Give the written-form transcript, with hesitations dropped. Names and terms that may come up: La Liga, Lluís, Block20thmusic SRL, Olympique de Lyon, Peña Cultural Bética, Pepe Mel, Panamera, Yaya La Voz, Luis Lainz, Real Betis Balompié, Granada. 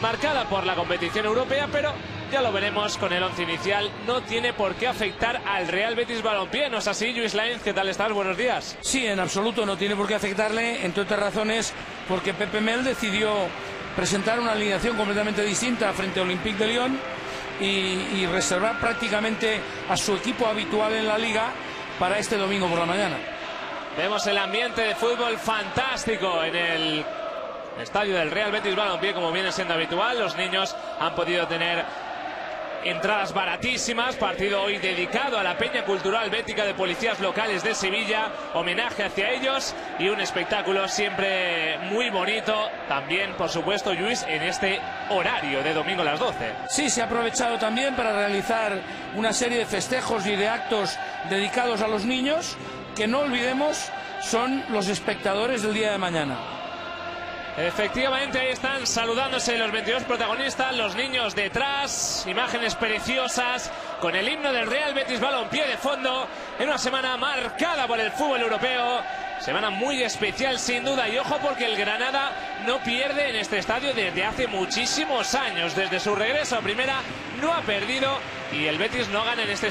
Marcada por la competición europea, pero ya lo veremos con el once inicial. No tiene por qué afectar al Real Betis Balompié, ¿no es así, Luis Lainz? ¿Qué tal estás? Buenos días. Sí, en absoluto no tiene por qué afectarle, entre otras razones porque Pepe Mel decidió presentar una alineación completamente distinta frente a Olympique de Lyon y reservar prácticamente a su equipo habitual en la liga para este domingo por la mañana. Vemos el ambiente de fútbol fantástico en el estadio del Real Betis Balompié, como viene siendo habitual. Los niños han podido tener entradas baratísimas. Partido hoy dedicado a la Peña Cultural Bética de Policías Locales de Sevilla, homenaje hacia ellos y un espectáculo siempre muy bonito. También, por supuesto, Lluís, en este horario de domingo a las 12. Sí, se ha aprovechado también para realizar una serie de festejos y de actos dedicados a los niños, que no olvidemos son los espectadores del día de mañana. Efectivamente, ahí están saludándose los 22 protagonistas, los niños detrás, imágenes preciosas con el himno del Real Betis Balompié de fondo, en una semana marcada por el fútbol europeo, semana muy especial sin duda, y ojo porque el Granada no pierde en este estadio desde hace muchísimos años. Desde su regreso a primera no ha perdido y el Betis no gana en este estadio.